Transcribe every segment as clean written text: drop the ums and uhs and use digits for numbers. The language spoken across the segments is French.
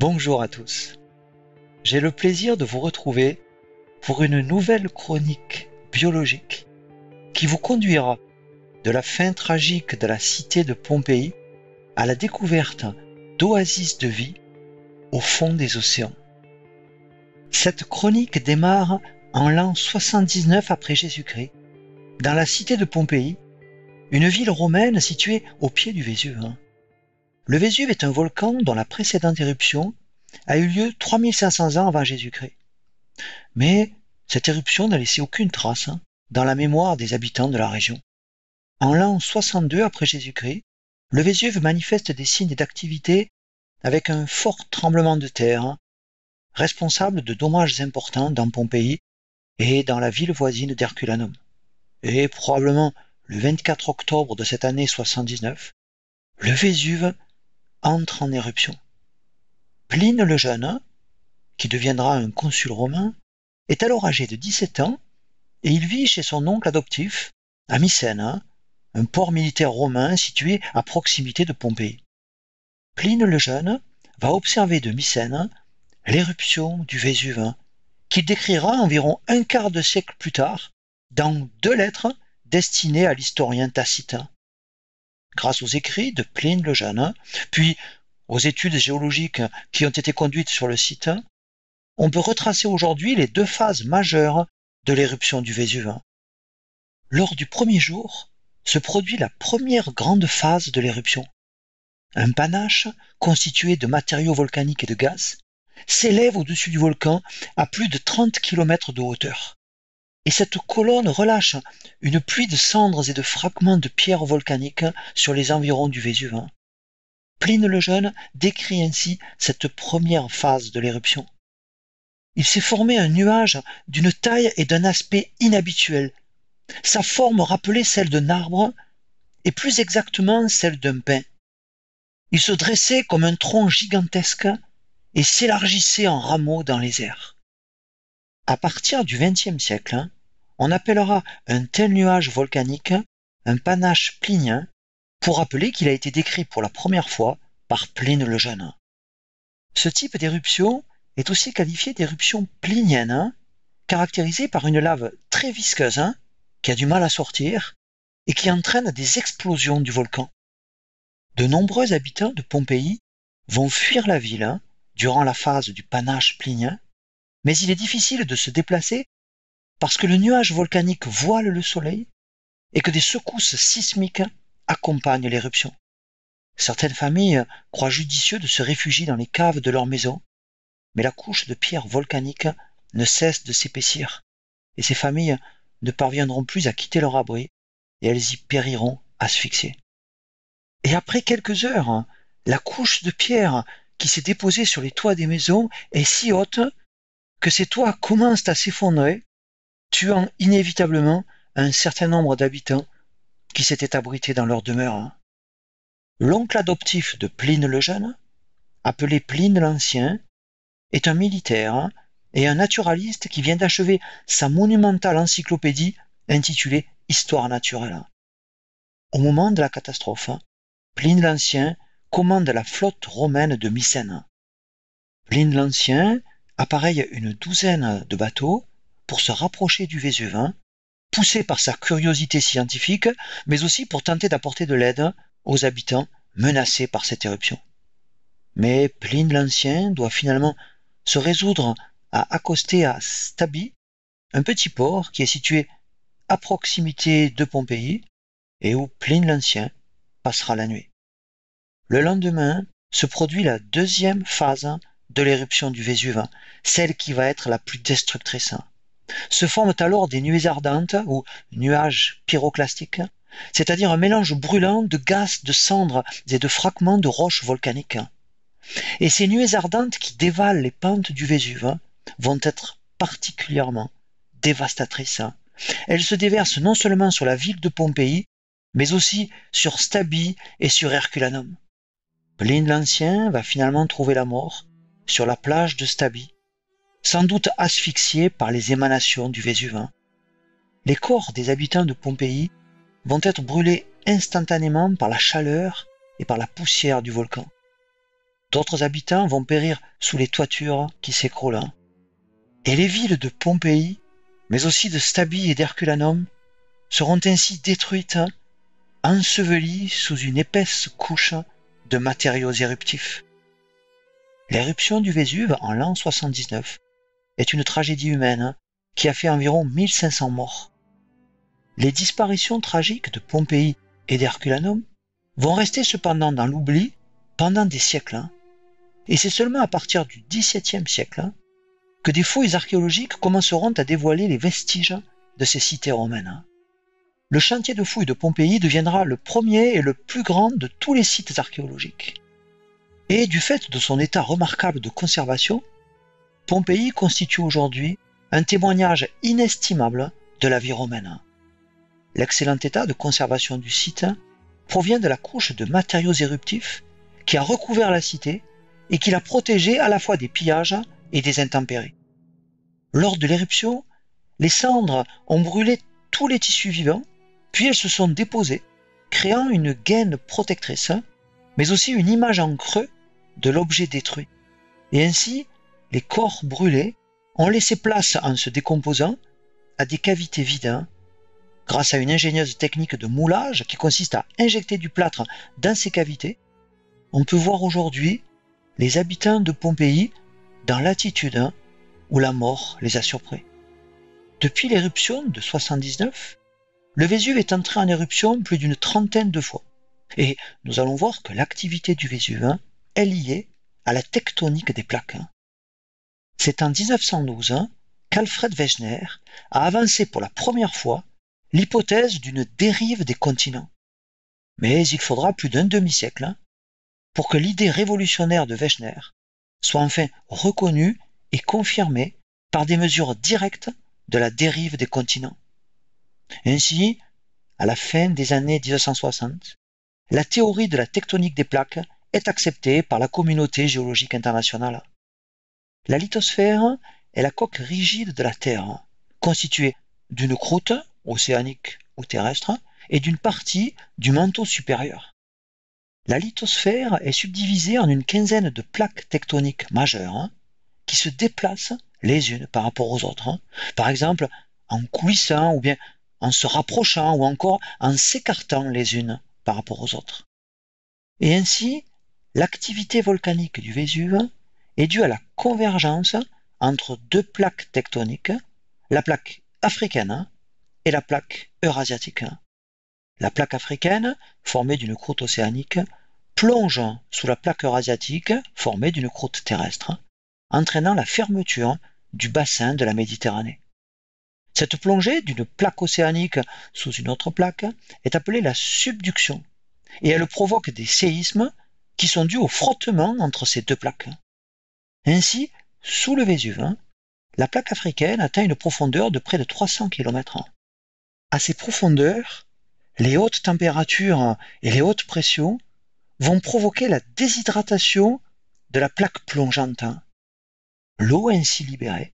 Bonjour à tous. J'ai le plaisir de vous retrouver pour une nouvelle chronique biologique qui vous conduira de la fin tragique de la cité de Pompéi à la découverte d'oasis de vie au fond des océans. Cette chronique démarre en l'an 79 après Jésus-Christ, dans la cité de Pompéi, une ville romaine située au pied du Vésuve. Le Vésuve est un volcan dont la précédente éruption a eu lieu 3500 ans avant Jésus-Christ. Mais cette éruption n'a laissé aucune trace dans la mémoire des habitants de la région. En l'an 62 après Jésus-Christ, le Vésuve manifeste des signes d'activité avec un fort tremblement de terre, responsable de dommages importants dans Pompéi et dans la ville voisine d'Herculanum. Et probablement le 24 octobre de cette année 79, le Vésuve entre en éruption. Pline le Jeune, qui deviendra un consul romain, est alors âgé de 17 ans et il vit chez son oncle adoptif à Misène, un port militaire romain situé à proximité de Pompéi. Pline le Jeune va observer de Misène l'éruption du Vésuve, qu'il décrira environ un quart de siècle plus tard dans deux lettres destinées à l'historien Tacite. Grâce aux écrits de Pline le Jeune, puis aux études géologiques qui ont été conduites sur le site, on peut retracer aujourd'hui les deux phases majeures de l'éruption du Vésuve. Lors du premier jour, se produit la première grande phase de l'éruption. Un panache constitué de matériaux volcaniques et de gaz s'élève au-dessus du volcan à plus de 30 km de hauteur. Et cette colonne relâche une pluie de cendres et de fragments de pierres volcaniques sur les environs du Vésuve. Pline le Jeune décrit ainsi cette première phase de l'éruption. Il s'est formé un nuage d'une taille et d'un aspect inhabituels. Sa forme rappelait celle d'un arbre et plus exactement celle d'un pin. Il se dressait comme un tronc gigantesque et s'élargissait en rameaux dans les airs. À partir du XXe siècle, on appellera un tel nuage volcanique un panache plinien pour rappeler qu'il a été décrit pour la première fois par Pline le Jeune. Ce type d'éruption est aussi qualifié d'éruption plinienne, caractérisée par une lave très visqueuse qui a du mal à sortir et qui entraîne des explosions du volcan. De nombreux habitants de Pompéi vont fuir la ville durant la phase du panache plinien, mais il est difficile de se déplacer parce que le nuage volcanique voile le soleil et que des secousses sismiques accompagnent l'éruption. Certaines familles croient judicieux de se réfugier dans les caves de leur maison, mais la couche de pierre volcanique ne cesse de s'épaissir et ces familles ne parviendront plus à quitter leur abri et elles y périront asphyxiées. Et après quelques heures, la couche de pierre qui s'est déposée sur les toits des maisons est si haute que ces toits commencent à s'effondrer, tuant inévitablement un certain nombre d'habitants qui s'étaient abrités dans leur demeure. L'oncle adoptif de Pline le Jeune, appelé Pline l'Ancien, est un militaire et un naturaliste qui vient d'achever sa monumentale encyclopédie intitulée « Histoire naturelle ». Au moment de la catastrophe, Pline l'Ancien commande la flotte romaine de Misène. Pline l'Ancien appareille une douzaine de bateaux pour se rapprocher du Vésuve, poussé par sa curiosité scientifique, mais aussi pour tenter d'apporter de l'aide aux habitants menacés par cette éruption. Mais Pline l'Ancien doit finalement se résoudre à accoster à Stabie, un petit port qui est situé à proximité de Pompéi et où Pline l'Ancien passera la nuit. Le lendemain se produit la deuxième phase de l'éruption du Vésuve, celle qui va être la plus destructrice. Se forment alors des nuées ardentes ou nuages pyroclastiques, c'est-à-dire un mélange brûlant de gaz, de cendres et de fragments de roches volcaniques. Et ces nuées ardentes qui dévalent les pentes du Vésuve vont être particulièrement dévastatrices. Elles se déversent non seulement sur la ville de Pompéi, mais aussi sur Stabie et sur Herculanum. Pline l'Ancien va finalement trouver la mort sur la plage de Stabie, sans doute asphyxié par les émanations du Vésuve. Les corps des habitants de Pompéi vont être brûlés instantanément par la chaleur et par la poussière du volcan. D'autres habitants vont périr sous les toitures qui s'écroulent. Et les villes de Pompéi, mais aussi de Stabie et d'Herculanum, seront ainsi détruites, ensevelies sous une épaisse couche de matériaux éruptifs. L'éruption du Vésuve en l'an 79 est une tragédie humaine qui a fait environ 1500 morts. Les disparitions tragiques de Pompéi et d'Herculanum vont rester cependant dans l'oubli pendant des siècles. Et c'est seulement à partir du XVIIe siècle que des fouilles archéologiques commenceront à dévoiler les vestiges de ces cités romaines. Le chantier de fouilles de Pompéi deviendra le premier et le plus grand de tous les sites archéologiques. Et du fait de son état remarquable de conservation, Pompéi constitue aujourd'hui un témoignage inestimable de la vie romaine. L'excellent état de conservation du site provient de la couche de matériaux éruptifs qui a recouvert la cité et qui l'a protégée à la fois des pillages et des intempéries. Lors de l'éruption, les cendres ont brûlé tous les tissus vivants, puis elles se sont déposées, créant une gaine protectrice, mais aussi une image en creux de l'objet détruit. Et ainsi, les corps brûlés ont laissé place, en se décomposant, à des cavités vides, grâce à une ingénieuse technique de moulage qui consiste à injecter du plâtre dans ces cavités. On peut voir aujourd'hui les habitants de Pompéi dans l'attitude où la mort les a surpris. Depuis l'éruption de 79, le Vésuve est entré en éruption plus d'une trentaine de fois. Et nous allons voir que l'activité du Vésuve est liée à la tectonique des plaques. C'est en 1912 qu'Alfred Wegener a avancé pour la première fois l'hypothèse d'une dérive des continents. Mais il faudra plus d'un demi-siècle pour que l'idée révolutionnaire de Wegener soit enfin reconnue et confirmée par des mesures directes de la dérive des continents. Ainsi, à la fin des années 1960, la théorie de la tectonique des plaques est acceptée par la communauté géologique internationale. La lithosphère est la coque rigide de la Terre, constituée d'une croûte océanique ou terrestre, et d'une partie du manteau supérieur. La lithosphère est subdivisée en une quinzaine de plaques tectoniques majeures qui se déplacent les unes par rapport aux autres, par exemple en coulissant ou bien en se rapprochant ou encore en s'écartant les unes par rapport aux autres. Et ainsi, l'activité volcanique du Vésuve est due à la convergence entre deux plaques tectoniques, la plaque africaine et la plaque eurasiatique. La plaque africaine, formée d'une croûte océanique, plonge sous la plaque eurasiatique, formée d'une croûte terrestre, entraînant la fermeture du bassin de la Méditerranée. Cette plongée d'une plaque océanique sous une autre plaque est appelée la subduction, et elle provoque des séismes qui sont dus au frottement entre ces deux plaques. Ainsi, sous le Vésuve, la plaque africaine atteint une profondeur de près de 300 km. À ces profondeurs, les hautes températures et les hautes pressions vont provoquer la déshydratation de la plaque plongeante. L'eau ainsi libérée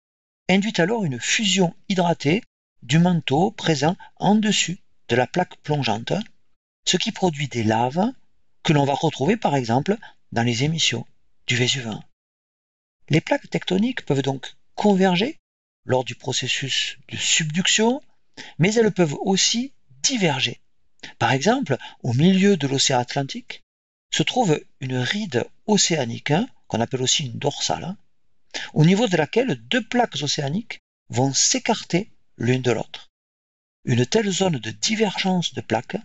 induit alors une fusion hydratée du manteau présent en dessus de la plaque plongeante, ce qui produit des laves que l'on va retrouver par exemple dans les émissions du Vésuve. Les plaques tectoniques peuvent donc converger lors du processus de subduction, mais elles peuvent aussi diverger. Par exemple, au milieu de l'océan Atlantique se trouve une ride océanique, qu'on appelle aussi une dorsale, au niveau de laquelle deux plaques océaniques vont s'écarter l'une de l'autre. Une telle zone de divergence de plaques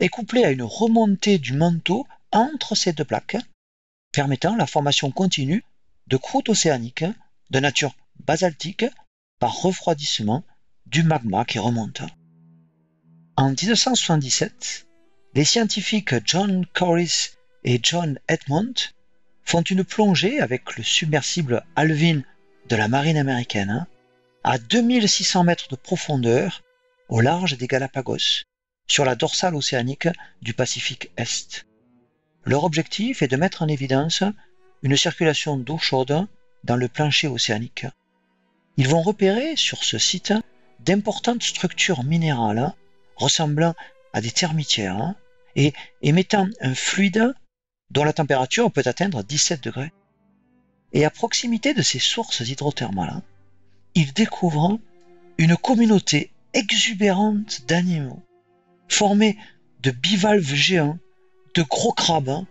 est couplée à une remontée du manteau entre ces deux plaques, permettant la formation continue de croûtes océaniques de nature basaltique par refroidissement du magma qui remonte. En 1977, les scientifiques John Corliss et John Edmond font une plongée avec le submersible Alvin de la marine américaine à 2600 mètres de profondeur au large des Galapagos, sur la dorsale océanique du Pacifique Est. Leur objectif est de mettre en évidence une circulation d'eau chaude dans le plancher océanique. Ils vont repérer sur ce site d'importantes structures minérales ressemblant à des termitières et émettant un fluide dont la température peut atteindre 17 degrés. Et à proximité de ces sources hydrothermales, il découvre une communauté exubérante d'animaux, formée de bivalves géants, de gros crabes,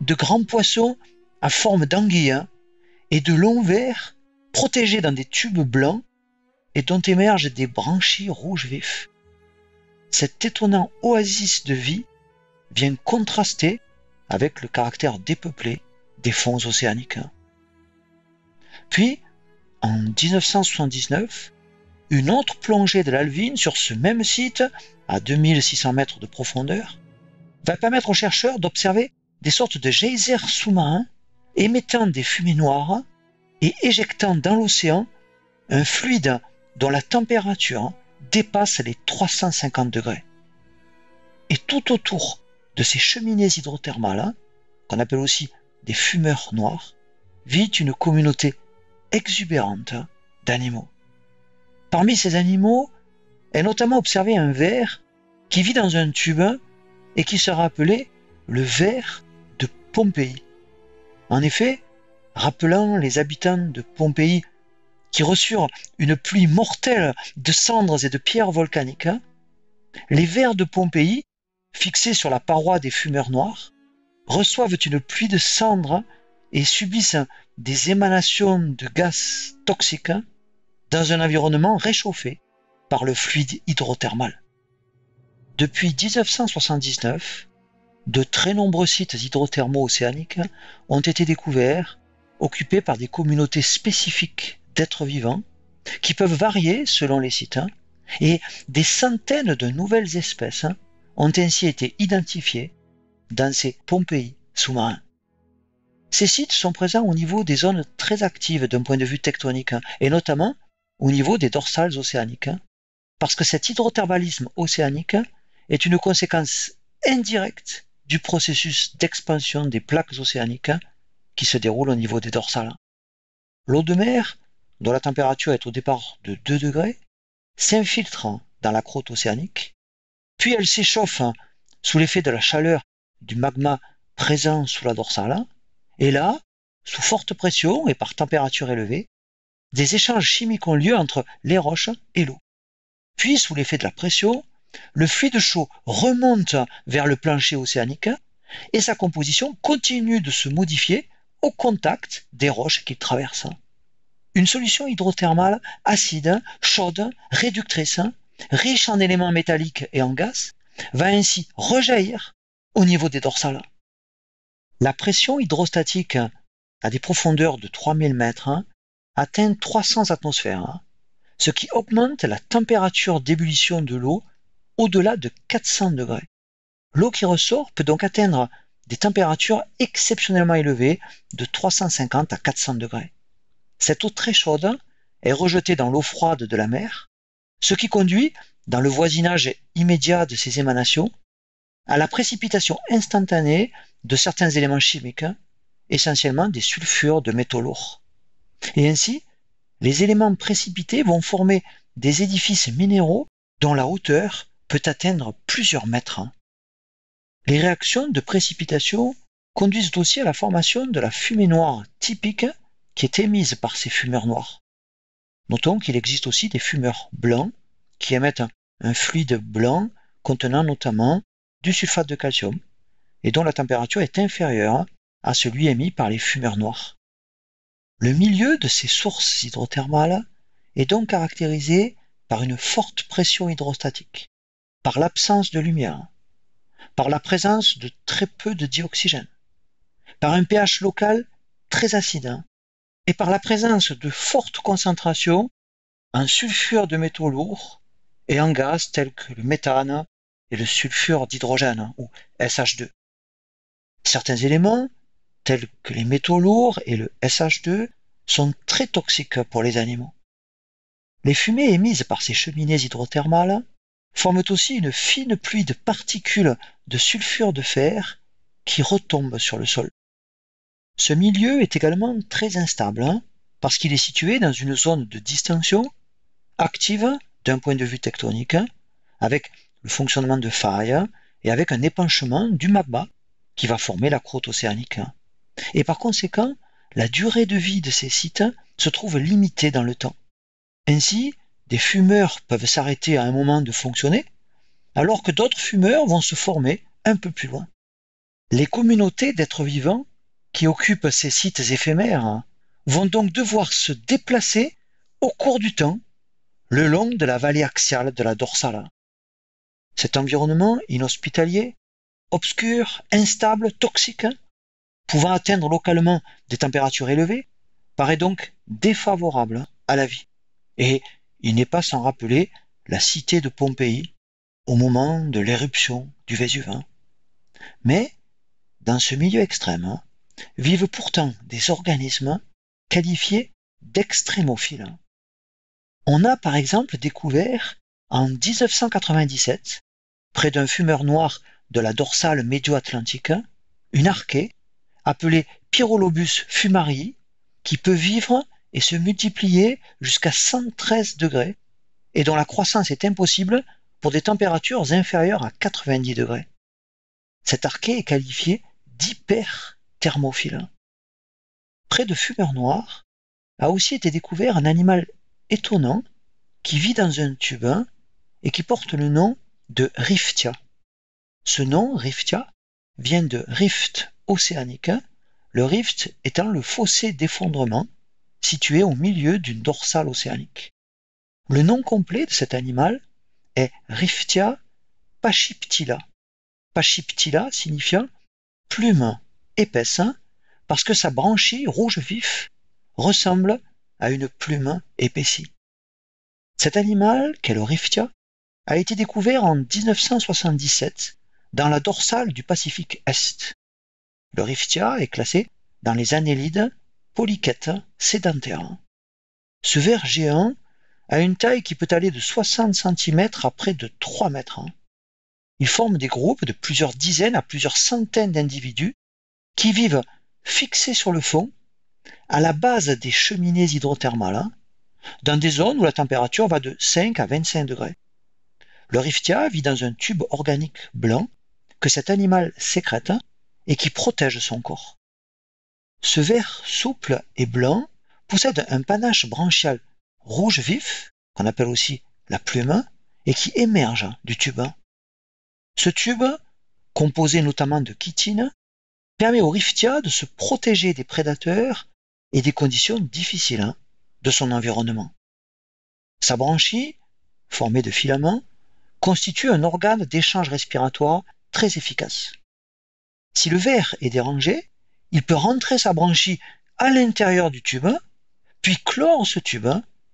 de grands poissons à forme d'anguille et de longs vers protégés dans des tubes blancs et dont émergent des branchies rouges vifs. Cette étonnante oasis de vie vient contraster avec le caractère dépeuplé des fonds océaniques. Puis, en 1979, une autre plongée de l'Alvin sur ce même site, à 2600 mètres de profondeur, va permettre aux chercheurs d'observer des sortes de geysers sous-marins émettant des fumées noires et éjectant dans l'océan un fluide dont la température dépasse les 350 degrés. Et tout autour de ces cheminées hydrothermales, qu'on appelle aussi des fumeurs noirs, vit une communauté exubérante d'animaux. Parmi ces animaux, est notamment observé un ver qui vit dans un tube et qui sera appelé le ver de Pompéi. En effet, rappelant les habitants de Pompéi qui reçurent une pluie mortelle de cendres et de pierres volcaniques, les vers de Pompéi, fixés sur la paroi des fumeurs noirs, reçoivent une pluie de cendres et subissent des émanations de gaz toxiques dans un environnement réchauffé par le fluide hydrothermal. Depuis 1979, de très nombreux sites hydrothermaux océaniques ont été découverts, occupés par des communautés spécifiques d'êtres vivants qui peuvent varier selon les sites, et des centaines de nouvelles espèces ont ainsi été identifiées dans ces Pompéi sous-marins. Ces sites sont présents au niveau des zones très actives d'un point de vue tectonique, et notamment au niveau des dorsales océaniques, parce que cet hydrothermalisme océanique est une conséquence indirecte du processus d'expansion des plaques océaniques qui se déroule au niveau des dorsales. L'eau de mer, dont la température est au départ de 2 degrés, s'infiltre dans la croûte océanique, puis elle s'échauffe sous l'effet de la chaleur du magma présent sous la dorsale, et là, sous forte pression et par température élevée, des échanges chimiques ont lieu entre les roches et l'eau. Puis, sous l'effet de la pression, le fluide chaud remonte vers le plancher océanique et sa composition continue de se modifier au contact des roches qu'il traverse. Une solution hydrothermale acide, chaude, réductrice, riche en éléments métalliques et en gaz, va ainsi rejaillir au niveau des dorsales. La pression hydrostatique à des profondeurs de 3000 mètres atteint 300 atmosphères, ce qui augmente la température d'ébullition de l'eau au-delà de 400 degrés. L'eau qui ressort peut donc atteindre des températures exceptionnellement élevées de 350 à 400 degrés. Cette eau très chaude est rejetée dans l'eau froide de la mer, ce qui conduit, dans le voisinage immédiat de ces émanations, à la précipitation instantanée de certains éléments chimiques, essentiellement des sulfures de métaux lourds. Et ainsi, les éléments précipités vont former des édifices minéraux dont la hauteur peut atteindre plusieurs mètres. Les réactions de précipitation conduisent aussi à la formation de la fumée noire typique qui est émise par ces fumeurs noirs. Notons qu'il existe aussi des fumeurs blancs qui émettent un fluide blanc contenant notamment du sulfate de calcium et dont la température est inférieure à celui émis par les fumeurs noirs. Le milieu de ces sources hydrothermales est donc caractérisé par une forte pression hydrostatique, par l'absence de lumière, par la présence de très peu de dioxygène, par un pH local très acide et par la présence de fortes concentrations en sulfure de métaux lourds et en gaz tels que le méthane et le sulfure d'hydrogène, ou SH2. Certains éléments, tels que les métaux lourds et le SH2, sont très toxiques pour les animaux. Les fumées émises par ces cheminées hydrothermales forment aussi une fine pluie de particules de sulfure de fer qui retombent sur le sol. Ce milieu est également très instable, parce qu'il est situé dans une zone de distension active d'un point de vue tectonique, avec le fonctionnement de failles et avec un épanchement du magma qui va former la croûte océanique. Et par conséquent, la durée de vie de ces sites se trouve limitée dans le temps. Ainsi, des fumeurs peuvent s'arrêter à un moment de fonctionner, alors que d'autres fumeurs vont se former un peu plus loin. Les communautés d'êtres vivants qui occupent ces sites éphémères vont donc devoir se déplacer au cours du temps, le long de la vallée axiale de la dorsale. Cet environnement inhospitalier, obscur, instable, toxique, pouvant atteindre localement des températures élevées, paraît donc défavorable à la vie. Et il n'est pas sans rappeler la cité de Pompéi au moment de l'éruption du Vésuve. Mais, dans ce milieu extrême, vivent pourtant des organismes qualifiés d'extrémophiles. On a par exemple découvert, en 1997, près d'un fumeur noir de la dorsale médio-atlantique, une archée appelée Pyrolobus fumarii qui peut vivre et se multiplier jusqu'à 113 degrés et dont la croissance est impossible pour des températures inférieures à 90 degrés. Cette archée est qualifiée d'hyperthermophile. Près de fumeur noir a aussi été découvert un animal étonnant qui vit dans un tube et qui porte le nom de Riftia. Ce nom, Riftia, vient de rift océanique, le rift étant le fossé d'effondrement situé au milieu d'une dorsale océanique. Le nom complet de cet animal est Riftia pachyptila. Pachyptila signifiant plume épaisse parce que sa branchie rouge vif ressemble à une plume épaissie. Cet animal, qu'est le Riftia, a été découvert en 1977 dans la dorsale du Pacifique Est. Le Riftia est classé dans les annélides polychètes sédentaires. Ce ver géant a une taille qui peut aller de 60 cm à près de 3 mètres. Il forme des groupes de plusieurs dizaines à plusieurs centaines d'individus qui vivent fixés sur le fond, à la base des cheminées hydrothermales, dans des zones où la température va de 5 à 25 degrés. Le Riftia vit dans un tube organique blanc que cet animal sécrète et qui protège son corps. Ce ver souple et blanc possède un panache branchial rouge vif, qu'on appelle aussi la plume, et qui émerge du tube. Ce tube, composé notamment de chitine, permet au Riftia de se protéger des prédateurs et des conditions difficiles de son environnement. Sa branchie, formée de filaments, constitue un organe d'échange respiratoire très efficace. Si le ver est dérangé, il peut rentrer sa branchie à l'intérieur du tube, puis clore ce tube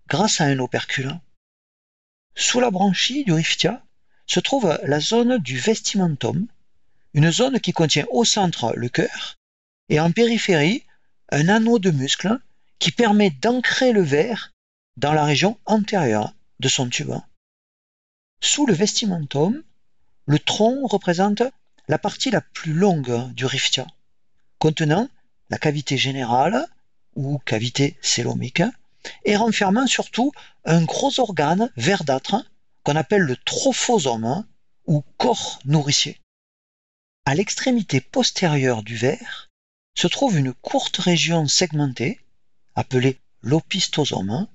grâce à un opercule. Sous la branchie du Riftia se trouve la zone du vestimentum, une zone qui contient au centre le cœur et en périphérie un anneau de muscles qui permet d'ancrer le ver dans la région antérieure de son tube. Sous le vestimentum, le tronc représente la partie la plus longue du Riftia, contenant la cavité générale ou cavité célomique et renfermant surtout un gros organe verdâtre qu'on appelle le trophosome ou corps nourricier. À l'extrémité postérieure du ver se trouve une courte région segmentée, appelée l'opistosome,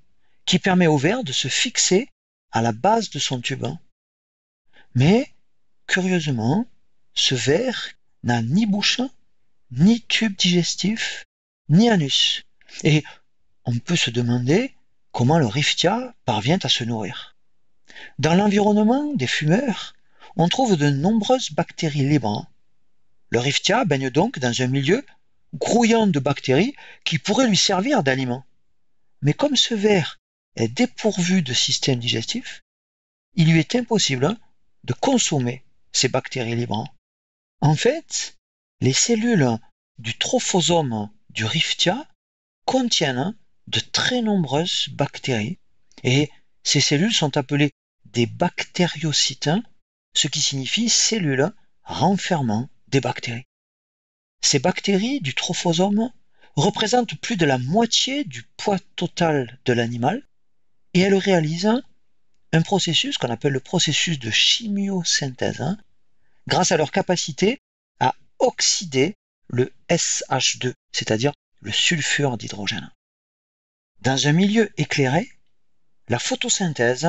qui permet au ver de se fixer à la base de son tube. Mais, curieusement, ce ver n'a ni bouche, ni tube digestif, ni anus. Et on peut se demander comment le Riftia parvient à se nourrir. Dans l'environnement des fumeurs, on trouve de nombreuses bactéries libres. Le Riftia baigne donc dans un milieu grouillant de bactéries qui pourraient lui servir d'aliment. Mais comme ce ver est dépourvu de système digestif, il lui est impossible de consommer ces bactéries libres. En fait, les cellules du trophosome du Riftia contiennent de très nombreuses bactéries et ces cellules sont appelées des bactériocytes, ce qui signifie cellules renfermant des bactéries. Ces bactéries du trophosome représentent plus de la moitié du poids total de l'animal et elles réalisent un processus qu'on appelle le processus de chimiosynthèse, grâce à leur capacité à oxyder le SH2, c'est-à-dire le sulfure d'hydrogène. Dans un milieu éclairé, la photosynthèse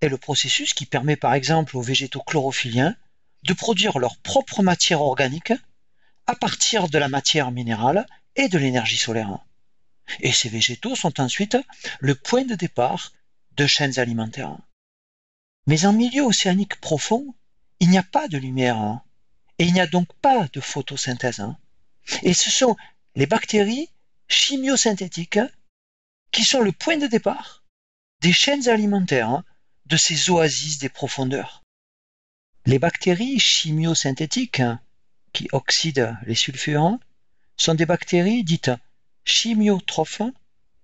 est le processus qui permet par exemple aux végétaux chlorophylliens de produire leur propre matière organique à partir de la matière minérale et de l'énergie solaire. Et ces végétaux sont ensuite le point de départ de chaînes alimentaires. Mais en milieu océanique profond, il n'y a pas de lumière et il n'y a donc pas de photosynthèse. Et ce sont les bactéries chimiosynthétiques qui sont le point de départ des chaînes alimentaires de ces oasis des profondeurs. Les bactéries chimiosynthétiques qui oxydent les sulfures sont des bactéries dites chimiotrophes,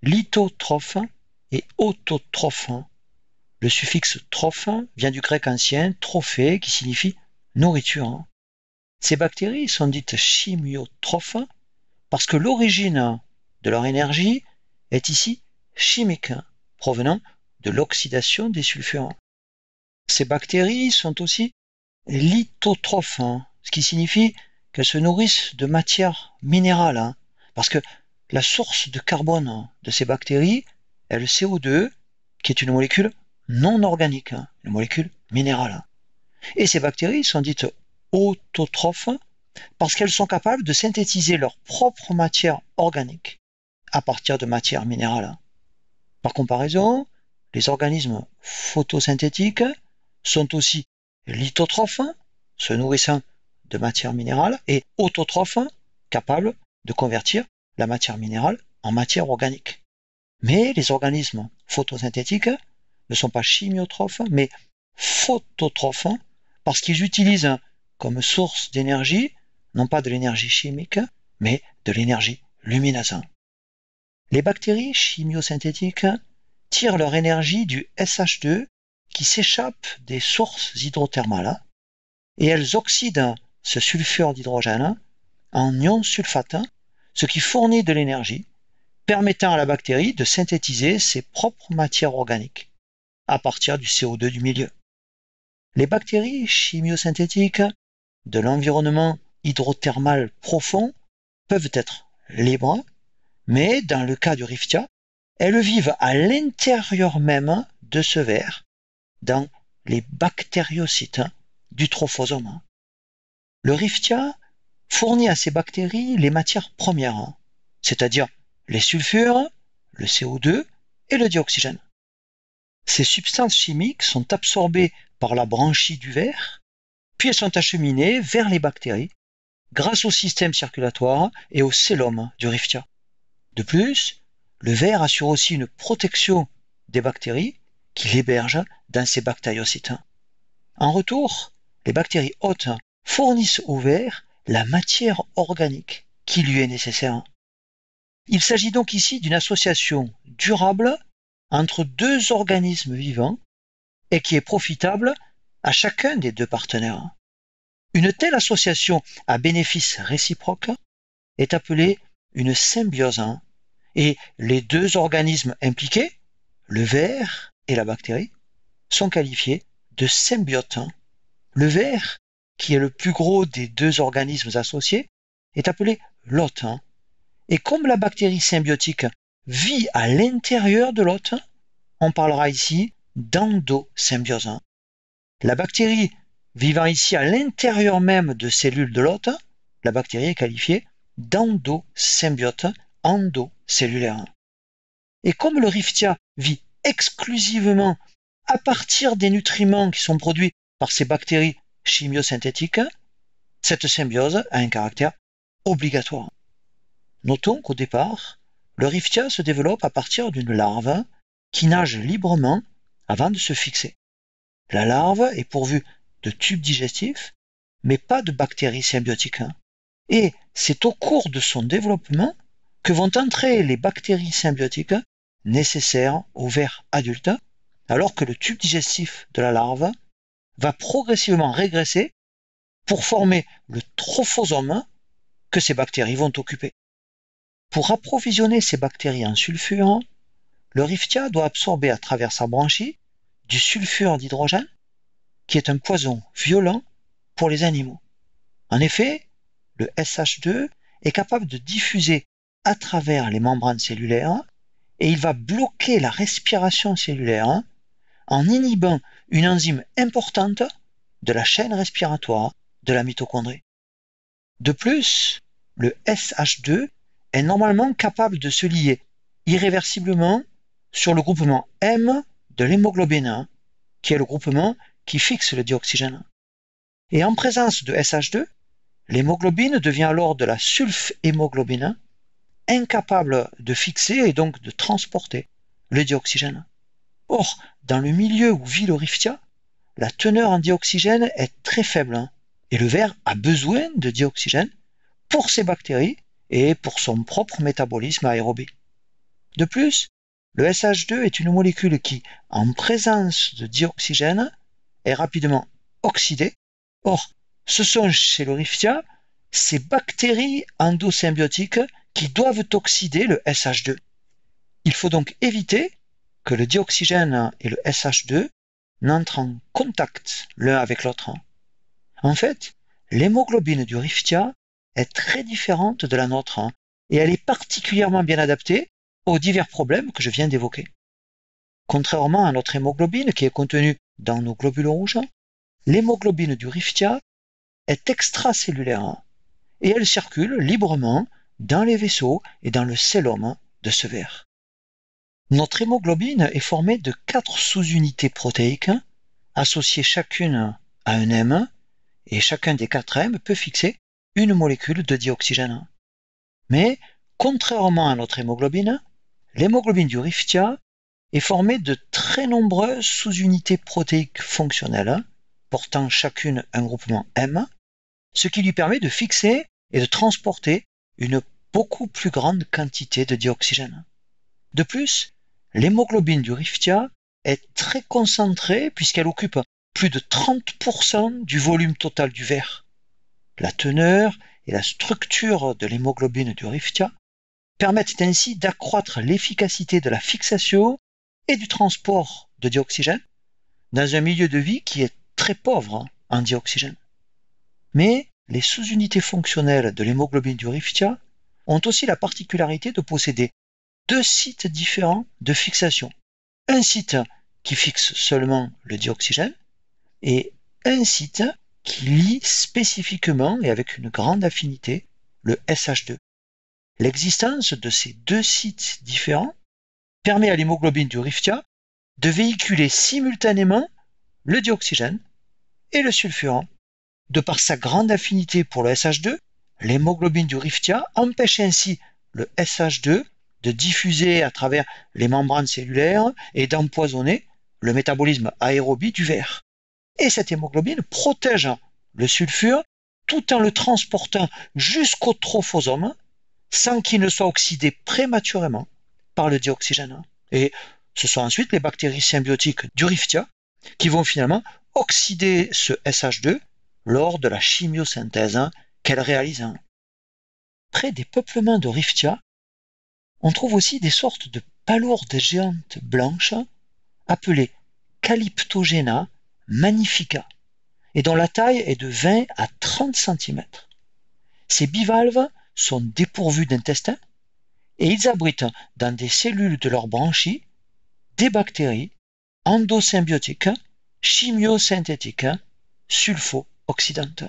lithotrophes et autotrophes. Le suffixe « trophe » vient du grec ancien « trophée » qui signifie « nourriture ». Ces bactéries sont dites chimiotrophes parce que l'origine de leur énergie est ici chimique, provenant de l'oxydation des sulfures. Ces bactéries sont aussi lithotrophes, ce qui signifie qu'elles se nourrissent de matières minérales, parce que la source de carbone de ces bactéries est le CO2, qui est une molécule non organique, une molécule minérale. Et ces bactéries sont dites autotrophes parce qu'elles sont capables de synthétiser leur propre matière organique à partir de matières minérales. Par comparaison, les organismes photosynthétiques sont aussi lithotrophes, se nourrissant de matière minérale, et autotrophes, capables de convertir la matière minérale en matière organique. Mais les organismes photosynthétiques ne sont pas chimiotrophes, mais phototrophes, parce qu'ils utilisent comme source d'énergie, non pas de l'énergie chimique, mais de l'énergie lumineuse. Les bactéries chimiosynthétiques tirent leur énergie du SH2 qui s'échappe des sources hydrothermales, et elles oxydent ce sulfure d'hydrogène en ion sulfate, ce qui fournit de l'énergie, permettant à la bactérie de synthétiser ses propres matières organiques à partir du CO2 du milieu. Les bactéries chimiosynthétiques de l'environnement hydrothermal profond peuvent être libres, mais dans le cas du Riftia, elles vivent à l'intérieur même de ce verre, dans les bactériocytes du trophosome. Le Riftia fournit à ces bactéries les matières premières, c'est-à-dire les sulfures, le CO2 et le dioxygène. Ces substances chimiques sont absorbées par la branchie du verre, puis elles sont acheminées vers les bactéries grâce au système circulatoire et au cœlome du Riftia. De plus, le verre assure aussi une protection des bactéries qui l'hébergent dans ses bactériocytes. En retour, les bactéries hôtes fournissent au verre la matière organique qui lui est nécessaire. Il s'agit donc ici d'une association durable entre deux organismes vivants et qui est profitable à chacun des deux partenaires. Une telle association à bénéfice réciproque est appelée une symbiose, et les deux organismes impliqués, le ver et la bactérie, sont qualifiés de symbiotes. Le ver, qui est le plus gros des deux organismes associés, est appelé l'hôte, et comme la bactérie symbiotique vit à l'intérieur de l'hôte, on parlera ici d'endosymbiose. La bactérie vivant ici à l'intérieur même de cellules de l'hôte, la bactérie est qualifiée d'endosymbiote, endocellulaire. Et comme le Riftia vit exclusivement à partir des nutriments qui sont produits par ces bactéries chimiosynthétiques, cette symbiose a un caractère obligatoire. Notons qu'au départ, le Riftia se développe à partir d'une larve qui nage librement avant de se fixer. La larve est pourvue de tubes digestifs, mais pas de bactéries symbiotiques. Et c'est au cours de son développement que vont entrer les bactéries symbiotiques nécessaires au ver adulte, alors que le tube digestif de la larve va progressivement régresser pour former le trophosome que ces bactéries vont occuper. Pour approvisionner ces bactéries en sulfure, le Riftia doit absorber à travers sa branchie du sulfure d'hydrogène, qui est un poison violent pour les animaux. En effet, le SH2, est capable de diffuser à travers les membranes cellulaires et il va bloquer la respiration cellulaire en inhibant une enzyme importante de la chaîne respiratoire de la mitochondrie. De plus, le SH2 est normalement capable de se lier irréversiblement sur le groupement M de l'hémoglobine, qui est le groupement qui fixe le dioxygène. Et en présence de SH2, l'hémoglobine devient alors de la sulfhémoglobine, incapable de fixer et donc de transporter le dioxygène. Or, dans le milieu où vit le Riftia, la teneur en dioxygène est très faible et le ver a besoin de dioxygène pour ses bactéries et pour son propre métabolisme aérobie. De plus, le SH2 est une molécule qui, en présence de dioxygène, est rapidement oxydée. Or, ce sont chez le Riftia ces bactéries endosymbiotiques qui doivent oxyder le SH2. Il faut donc éviter que le dioxygène et le SH2 n'entrent en contact l'un avec l'autre. En fait, l'hémoglobine du Riftia est très différente de la nôtre et elle est particulièrement bien adaptée aux divers problèmes que je viens d'évoquer. Contrairement à notre hémoglobine qui est contenue dans nos globules rouges, l'hémoglobine du Riftia est extracellulaire et elle circule librement dans les vaisseaux et dans le cœlome de ce ver. Notre hémoglobine est formée de 4 sous-unités protéiques associées chacune à un M et chacun des 4 M peut fixer une molécule de dioxygène. Mais, contrairement à notre hémoglobine, l'hémoglobine du Riftia est formée de très nombreuses sous-unités protéiques fonctionnelles portant chacune un groupement M, ce qui lui permet de fixer et de transporter une beaucoup plus grande quantité de dioxygène. De plus, l'hémoglobine du Riftia est très concentrée puisqu'elle occupe plus de 30% du volume total du ver. La teneur et la structure de l'hémoglobine du Riftia permettent ainsi d'accroître l'efficacité de la fixation et du transport de dioxygène dans un milieu de vie qui est très pauvre en dioxygène. Mais les sous-unités fonctionnelles de l'hémoglobine du Riftia ont aussi la particularité de posséder 2 sites différents de fixation. Un site qui fixe seulement le dioxygène et un site qui lie spécifiquement et avec une grande affinité le SH2. L'existence de ces 2 sites différents permet à l'hémoglobine du Riftia de véhiculer simultanément le dioxygène et le sulfurant. De par sa grande affinité pour le SH2, l'hémoglobine du Riftia empêche ainsi le SH2 de diffuser à travers les membranes cellulaires et d'empoisonner le métabolisme aérobie du ver. Et cette hémoglobine protège le sulfure tout en le transportant jusqu'au trophosome sans qu'il ne soit oxydé prématurément par le dioxygène. Et ce sont ensuite les bactéries symbiotiques du Riftia qui vont finalement oxyder ce SH2 lors de la chimiosynthèse qu'elle réalise. Près des peuplements de Riftia, on trouve aussi des sortes de palourdes géantes blanches appelées Calyptogena magnifica et dont la taille est de 20 à 30 cm. Ces bivalves sont dépourvus d'intestin et ils abritent dans des cellules de leurs branchies des bactéries endosymbiotiques, chimiosynthétiques, sulfo-oxydantes.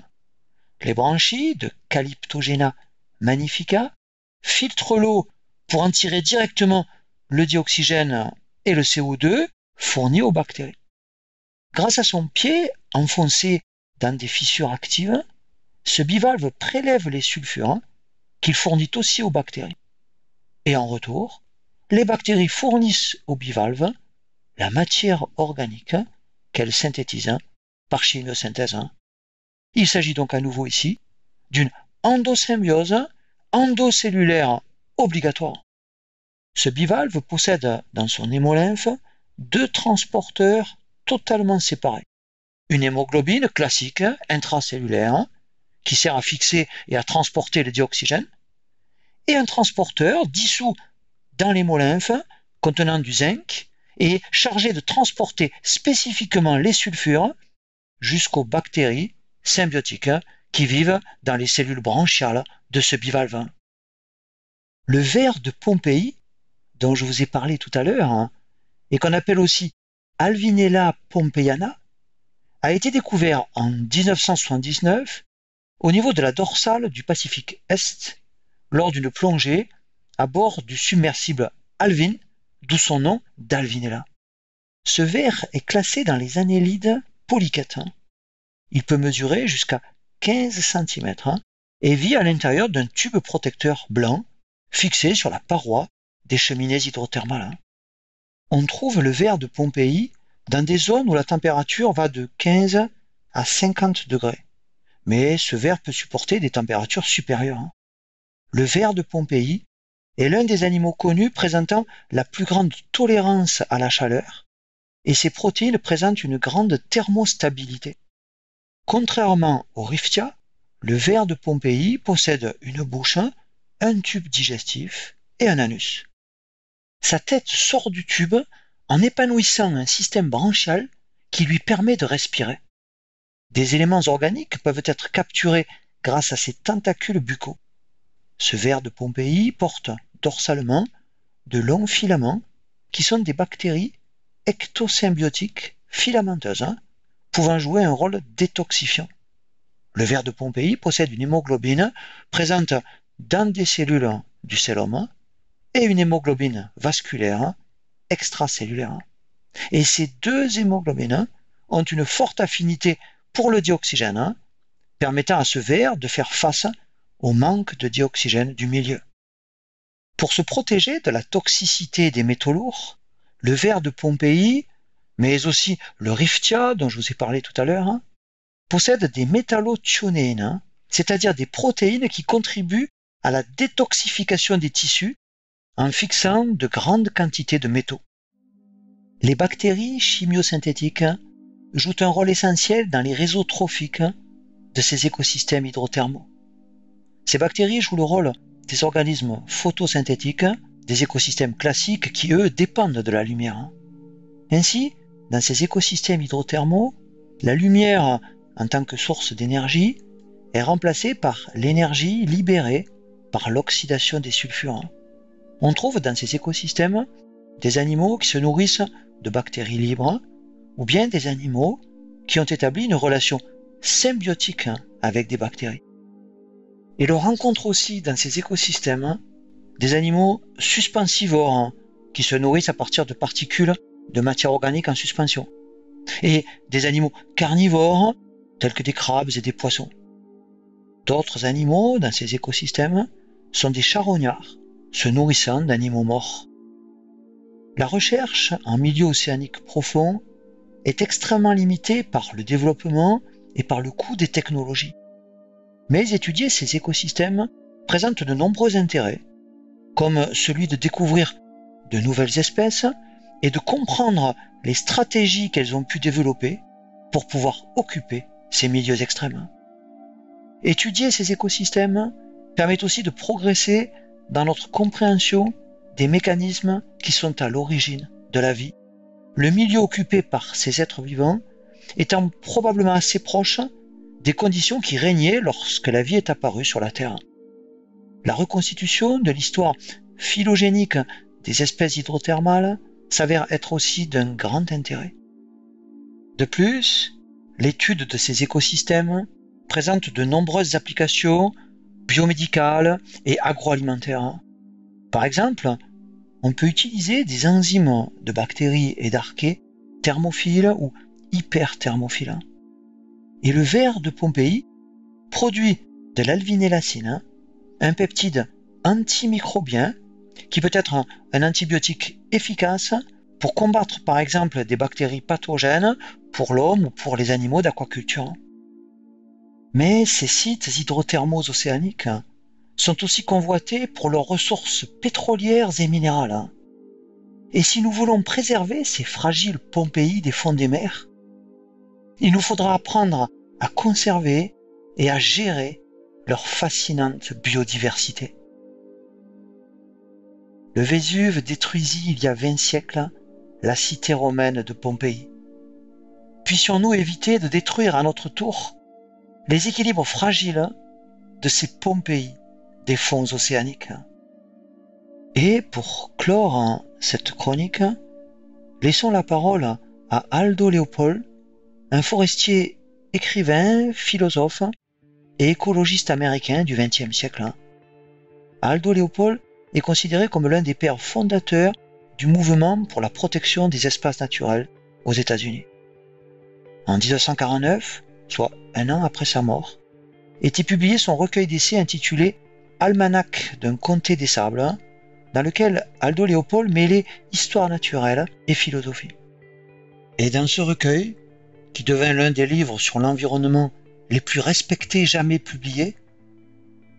Les branchies de Calyptogena magnifica filtrent l'eau pour en tirer directement le dioxygène et le CO2 fournis aux bactéries. Grâce à son pied enfoncé dans des fissures actives, ce bivalve prélève les sulfurants qu'il fournit aussi aux bactéries. Et en retour, les bactéries fournissent aux bivalves la matière organique qu'elles synthétisent par chimiosynthèse. Il s'agit donc à nouveau ici d'une endosymbiose endocellulaire obligatoire. Ce bivalve possède dans son hémolymphe 2 transporteurs totalement séparés. Une hémoglobine classique intracellulaire qui sert à fixer et à transporter le dioxygène et un transporteur dissous dans l'hémolymphe contenant du zinc et chargé de transporter spécifiquement les sulfures jusqu'aux bactéries symbiotiques qui vivent dans les cellules branchiales de ce bivalvin. Le ver de Pompéi, dont je vous ai parlé tout à l'heure, et qu'on appelle aussi Alvinella pompejana, a été découvert en 1979 au niveau de la dorsale du Pacifique Est lors d'une plongée à bord du submersible Alvin, d'où son nom d'Alvinella. Ce ver est classé dans les annélides polychètes. Il peut mesurer jusqu'à 15 cm et vit à l'intérieur d'un tube protecteur blanc fixé sur la paroi des cheminées hydrothermales. On trouve le ver de Pompéi dans des zones où la température va de 15 à 50 degrés. Mais ce ver peut supporter des températures supérieures. Le ver de Pompéi est l'un des animaux connus présentant la plus grande tolérance à la chaleur et ses protéines présentent une grande thermostabilité. Contrairement au Riftia, le ver de Pompéi possède une bouche, un tube digestif et un anus. Sa tête sort du tube en épanouissant un système branchial qui lui permet de respirer. Des éléments organiques peuvent être capturés grâce à ses tentacules buccaux. Ce ver de Pompéi porte dorsalement de longs filaments qui sont des bactéries ectosymbiotiques filamenteuses, pouvant jouer un rôle détoxifiant. Le ver de Pompéi possède une hémoglobine présente dans des cellules du sélome et une hémoglobine vasculaire extracellulaire. Et ces deux hémoglobines ont une forte affinité pour le dioxygène, permettant à ce ver de faire face au manque de dioxygène du milieu. Pour se protéger de la toxicité des métaux lourds, le ver de Pompéi, mais aussi le Riftia dont je vous ai parlé tout à l'heure, possède des métallotionéines, c'est-à-dire des protéines qui contribuent à la détoxification des tissus en fixant de grandes quantités de métaux. Les bactéries chimiosynthétiques jouent un rôle essentiel dans les réseaux trophiques de ces écosystèmes hydrothermaux. Ces bactéries jouent le rôle des organismes photosynthétiques, des écosystèmes classiques qui, eux, dépendent de la lumière. Ainsi, dans ces écosystèmes hydrothermaux, la lumière, en tant que source d'énergie, est remplacée par l'énergie libérée par l'oxydation des sulfurants. On trouve dans ces écosystèmes des animaux qui se nourrissent de bactéries libres ou bien des animaux qui ont établi une relation symbiotique avec des bactéries. Et l'on rencontre aussi dans ces écosystèmes des animaux suspensivores qui se nourrissent à partir de particules de matière organique en suspension et des animaux carnivores tels que des crabes et des poissons. D'autres animaux dans ces écosystèmes sont des charognards se nourrissant d'animaux morts. La recherche en milieu océanique profond est extrêmement limitée par le développement et par le coût des technologies. Mais étudier ces écosystèmes présente de nombreux intérêts, comme celui de découvrir de nouvelles espèces et de comprendre les stratégies qu'elles ont pu développer pour pouvoir occuper ces milieux extrêmes. Étudier ces écosystèmes permet aussi de progresser dans notre compréhension des mécanismes qui sont à l'origine de la vie, le milieu occupé par ces êtres vivants étant probablement assez proche des conditions qui régnaient lorsque la vie est apparue sur la Terre. La reconstitution de l'histoire phylogénique des espèces hydrothermales s'avère être aussi d'un grand intérêt. De plus, l'étude de ces écosystèmes présente de nombreuses applications biomédicales et agroalimentaires. Par exemple, on peut utiliser des enzymes de bactéries et d'archées thermophiles ou hyperthermophiles. Et le ver de Pompéi produit de l'alvinellacine, un peptide antimicrobien qui peut être un antibiotique efficace pour combattre par exemple des bactéries pathogènes pour l'homme ou pour les animaux d'aquaculture. Mais ces sites hydrothermaux océaniques sont aussi convoités pour leurs ressources pétrolières et minérales. Et si nous voulons préserver ces fragiles Pompéi des fonds des mers, il nous faudra apprendre à conserver et à gérer leur fascinante biodiversité. Le Vésuve détruisit il y a 20 siècles la cité romaine de Pompéi. Puissions-nous éviter de détruire à notre tour les équilibres fragiles de ces Pompéi, des fonds océaniques. Et pour clore cette chronique, laissons la parole à Aldo Léopold, un forestier écrivain, philosophe et écologiste américain du XXe siècle. Aldo Léopold est considéré comme l'un des pères fondateurs du mouvement pour la protection des espaces naturels aux États-Unis. En 1949, soit un an après sa mort, était publié son recueil d'essais intitulé « Almanach d'un comté des sables », dans lequel Aldo Léopold mêlait histoire naturelle et philosophie. Et dans ce recueil, qui devint l'un des livres sur l'environnement les plus respectés jamais publiés,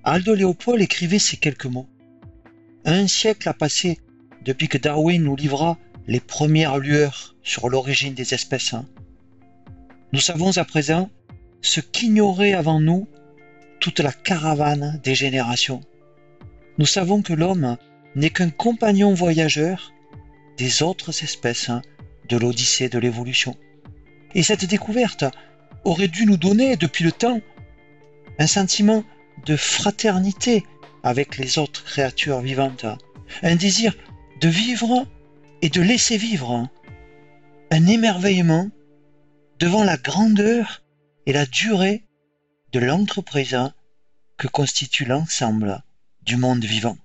Aldo Léopold écrivait ces quelques mots. Un siècle a passé depuis que Darwin nous livra les premières lueurs sur l'origine des espèces. Nous savons à présent ce qu'ignorait avant nous toute la caravane des générations. Nous savons que l'homme n'est qu'un compagnon voyageur des autres espèces de l'Odyssée de l'évolution. Et cette découverte aurait dû nous donner, depuis le temps, un sentiment de fraternité avec les autres créatures vivantes, un désir de vivre et de laisser vivre, un émerveillement devant la grandeur et la durée de l'entreprise que constitue l'ensemble du monde vivant.